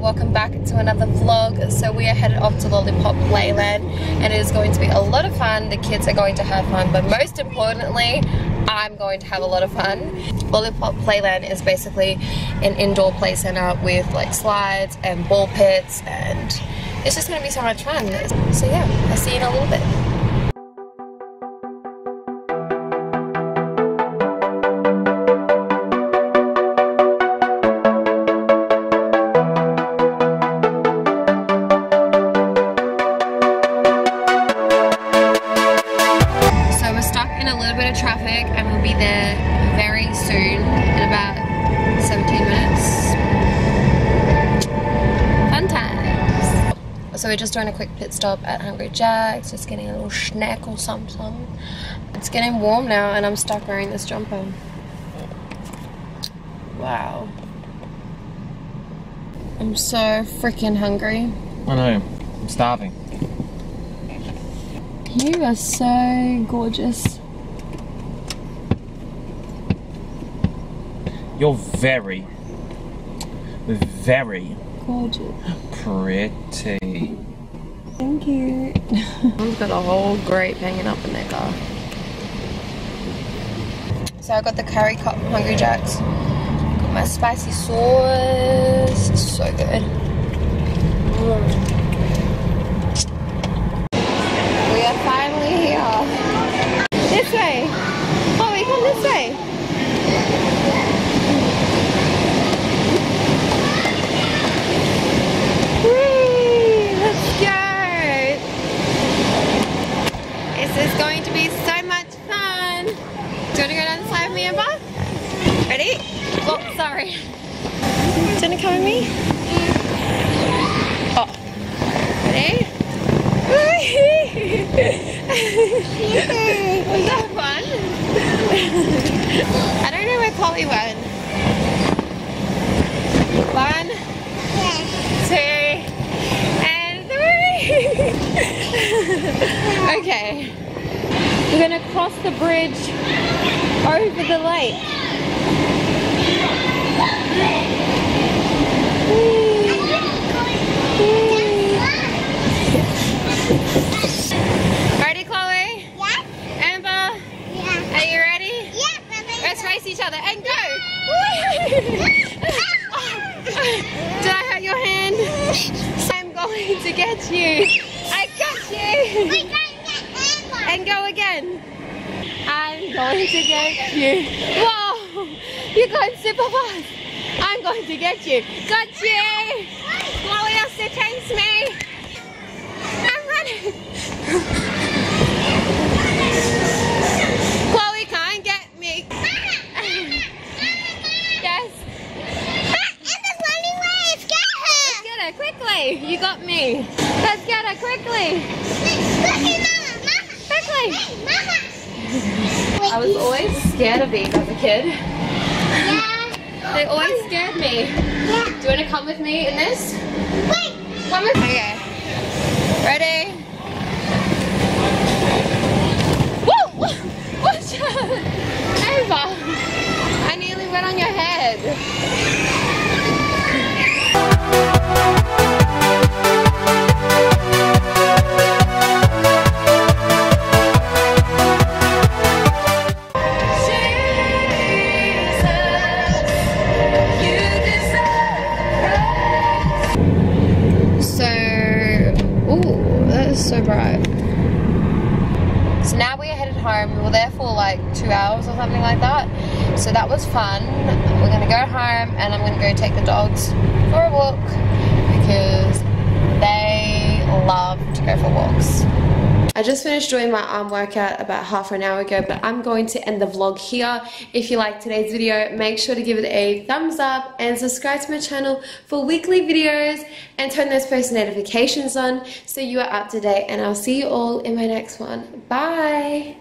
welcome back to another vlog. So we are headed off to Lollipop Playland and it is going to be a lot of fun. The kids are going to have fun, but most importantly I'm going to have a lot of fun. Lollipop Playland is basically an indoor play center with like slides and ball pits, and it's just going to be so much fun. So yeah, I'll see you in a little bit. Traffic, and we'll be there very soon in about 17 minutes. Fun times. So we're just doing a quick pit stop at Hungry Jacks, just getting a little snack or something. It's getting warm now and I'm stuck wearing this jumper. Wow. I'm so freaking hungry. I know. I'm starving. You are so gorgeous. You're very, very gorgeous. Pretty. Thank you. I've got a whole grape hanging up in that car. So I got the curry cup from Hungry Jacks. Got my spicy sauce. It's so good. We are finally here. This way. Oh, we come this way. This is going to be so much fun. Do you want to go down the slide with me, Amber? Ready? Oh, sorry. Do you want to come with me? Oh. Ready? Was that fun? I don't know where Chloe went. 1, 2, and 3. Okay. We're gonna cross the bridge over the lake. Ready, Chloe? Yeah. Amber? Yeah. Are you ready? Yeah. Let's race each other and go. Did I hurt your hand? So I'm going to get you. I got you. And go again. I'm going to get you. Whoa! You're going super fast. I'm going to get you. Got you! Chloe has to chase me. I'm running. Chloe can't get me. Yes. It's a funny wave. Get her. Let's get her quickly. You got me. Let's get her quickly. I was always scared of bees as a kid. Yeah. They always scared me. Yeah. Do you want to come with me in this? Wait. Come with me. Okay. Ready? Woo! Watch out! Over. I nearly went on your head. So bright. So now we are headed home. We were there for like 2 hours or something like that. So that was fun. We're gonna go home and I'm gonna go take the dogs for a walk because they love to go for walks. I just finished doing my arm workout about half an hour ago, but I'm going to end the vlog here. If you liked today's video, make sure to give it a thumbs up and subscribe to my channel for weekly videos and turn those post notifications on so you are up to date, and I'll see you all in my next one. Bye!